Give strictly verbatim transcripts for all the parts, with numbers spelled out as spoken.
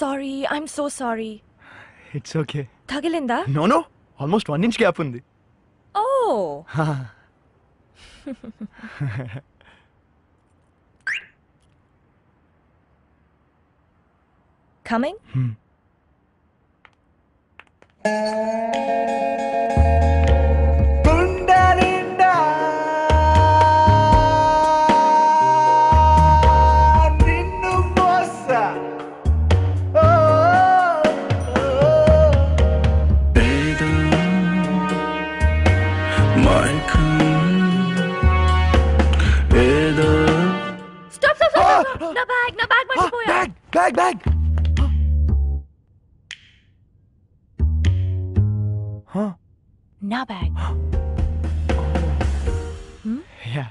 Sorry, I'm so sorry. It's okay. Tagilinda? No, no. Almost one inch gap undi. Oh. Coming? Hmm. No bag, no bag, ah, bag, bag, bag. Huh? No bag. Hmm? Yeah.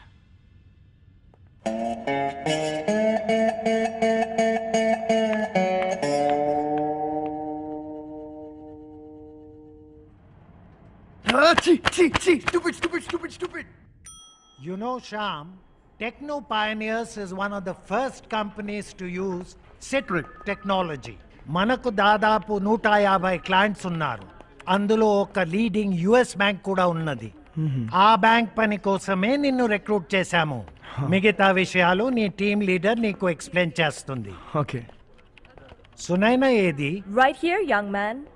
Ah, chi, chi, chi. Stupid, stupid, stupid, stupid. You know, Shyam, Techno Pioneers is one of the first companies to use citric technology. Manaku dadapu one fifty clients unnaru. Andulo oka leading U S bank kuda unnadi. Aa bank pani kosame ninnu recruit chesamu. Migitha vishayalu nee team leader neeku explain chestundi. Okay. Sunaina edi? Right here, young man.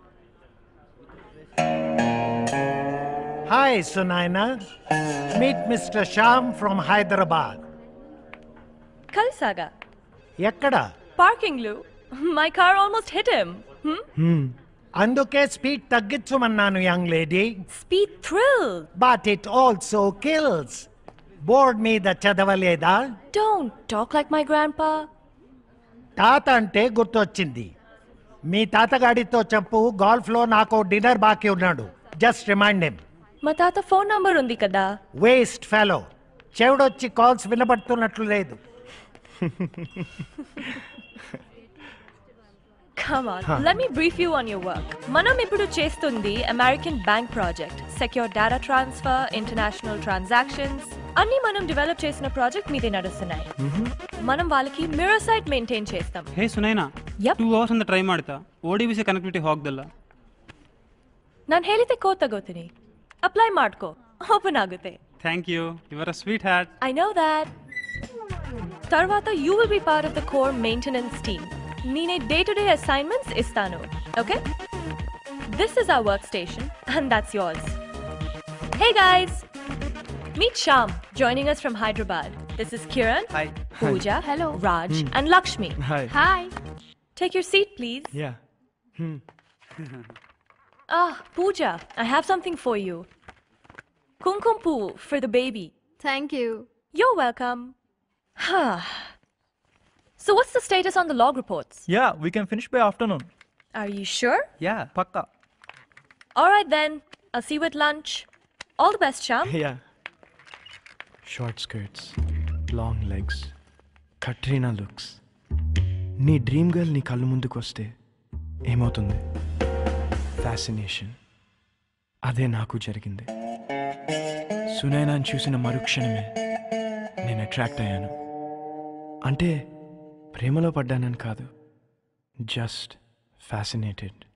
Hi, Sunaina. Meet Mister Shyam from Hyderabad. Kalsaga. Ekkada? Parking lu. My car almost hit him. Hmm? Hmm. Anduke speed taggitchumannanu, young lady. Speed thrill. But it also kills. Bored me the chadavaleda. Don't talk like my grandpa. Tata ante gurtochindi. Me tata gadito chappu golf lo nako dinner baki unnadu. Just remind him. Matata phone number undi kada. Waste fellow. Chevudochi calls vinapadutunnatlu ledu. Come on, huh. Let me brief you on your work. Manam ippudu chestundi American Bank project. Secure data transfer, international transactions. Anni manam develop chesina project meede nadustunayi. Manam valaki mirror site maintain chestam. Hey Sunaina. Yep. two hours unda try madta. O D B C connectivity hogdalla. Nan helide kotagotini. Apply madko. Open agute. Thank you. You are a sweetheart. I know that. Tarvata, you will be part of the core maintenance team. Nene day-to-day assignments istanu. Okay? This is our workstation and that's yours. Hey guys! Meet Shyam, joining us from Hyderabad. This is Kiran, hi. Puja, hi. Hello. Raj hmm. and Lakshmi. Hi. Hi. Take your seat, please. Yeah. Hmm. Ah, Puja, I have something for you. Kumkum poo for the baby. Thank you. You're welcome. Huh. So what's the status on the log reports? Yeah, we can finish by afternoon. Are you sure? Yeah, pakka. Alright then, I'll see you at lunch. All the best, Shyam. Yeah. Short skirts, long legs, Katrina looks. Nee dream girl ni kallu munduku vaste emotundi. Fascination. అదే నాకు జరిగింది. సునైనాను చూసిన మరుక్షణమే నేను attract అయ్యాను. అంటే ప్రేమలో పడ్డానని కాదు, జస్ట్ ఫ్యాసినేటెడ్.